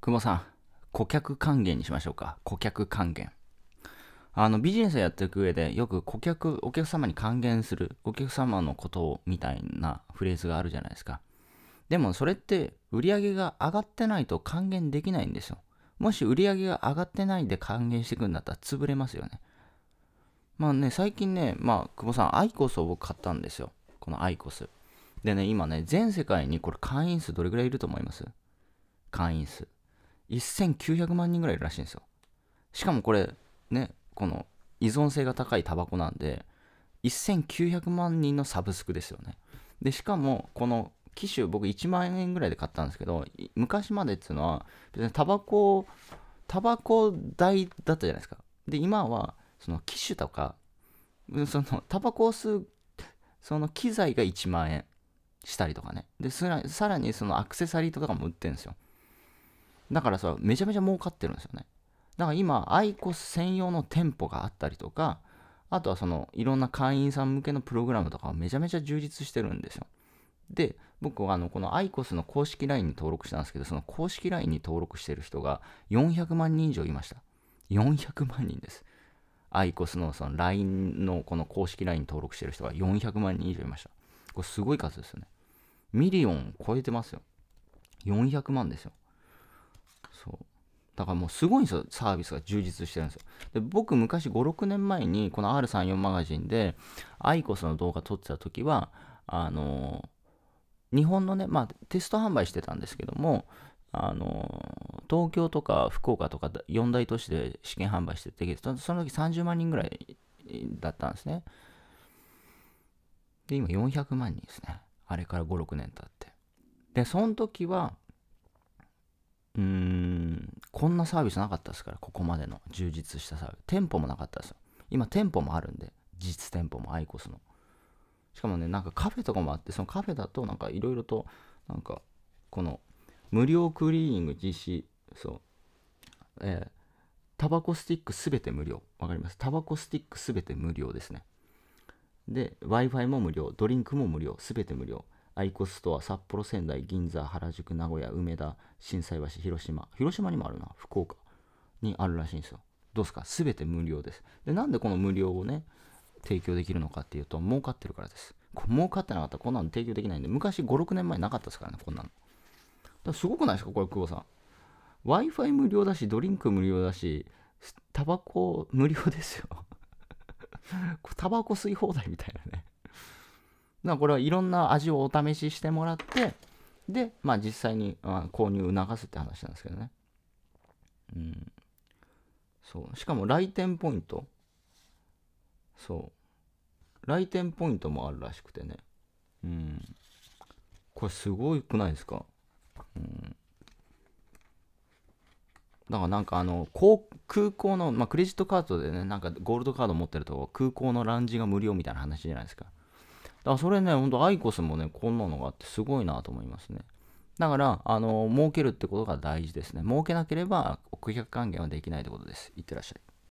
久保さん、顧客還元にしましょうか。顧客還元。ビジネスをやっていく上で、よくお客様に還元する、お客様のことをみたいなフレーズがあるじゃないですか。でもそれって売り上げが上がってないと還元できないんですよ。もし売り上げが上がってないで還元していくんだったら潰れますよね。まあね、最近ね、久保さん、アイコスを僕買ったんですよ。このアイコス。でね、今ね、全世界にこれ会員数どれぐらいいると思います？会員数。1900万人ぐらいいるらしいんですよ。しかもこれ、ね、この依存性が高いタバコなんで、1900万人のサブスクですよね。で、しかも、この機種、僕1万円ぐらいで買ったんですけど、昔までっていうのは、別にタバコ代だったじゃないですか。で、今は、その機種とか、そのタバコを吸う、その機材が1万円したりとかね。で、さらにそのアクセサリーとかも売ってるんですよ。だからさ、めちゃめちゃ儲かってるんですよね。だから今、アイコス専用の店舗があったりとか、あとはその、いろんな会員さん向けのプログラムとかめちゃめちゃ充実してるんですよ。で、僕はこのアイコスの公式 LINE に登録したんですけど、その公式 LINE に登録してる人が400万人以上いました。400万人です。アイコスのその LINE のこの公式 LINE に登録してる人が400万人以上いました。これすごい数ですよね。ミリオン超えてますよ。400万ですよ。そう。だからもうすごいんですよ。サービスが充実してるんですよ。で、僕昔5、6年前にこの R34 マガジンでアイコスの動画撮ってた時は、日本のね、テスト販売してたんですけども、東京とか福岡とか4大都市で試験販売してて、その時30万人ぐらいだったんですね。で、今400万人ですね。あれから5、6年経って。で、その時は、こんなサービスなかったですから、ここまでの充実したサービス。店舗もなかったですよ。今、店舗もあるんで、実店舗もアイコスの。しかもね、なんかカフェとかもあって、そのカフェだと、なんかいろいろと、なんか、この、無料クリーニング実施、そう、タバコスティックすべて無料。わかります？タバコスティックすべて無料ですね。で、Wi-Fi も無料、ドリンクも無料、すべて無料。アイコスストア、札幌、仙台、銀座、原宿、名古屋、梅田、心斎橋、広島にもあるな、福岡にあるらしいんですよ。どうですか？すべて無料です。で、なんでこの無料をね、提供できるのかっていうと、儲かってるからです。儲かってなかったらこんなの提供できないんで、昔5、6年前なかったですからね、こんなの。すごくないですかこれ、久保さん。Wi-Fi 無料だし、ドリンク無料だし、タバコ無料ですよ。タバコ吸い放題みたいなね。だからこれはいろんな味をお試ししてもらって、で、実際に購入を促すって話なんですけどね。うん。そう。しかも来店ポイント。そう。来店ポイントもあるらしくてね。うん。これすごくないですか？だからなんか空港の、クレジットカードでね、なんかゴールドカード持ってると空港のラウンジが無料みたいな話じゃないですか。だからそれね、ほんとアイコスもね、こんなのがあってすごいなと思いますね。だから、儲けるってことが大事ですね。儲けなければお客還元はできないってことです。いってらっしゃい。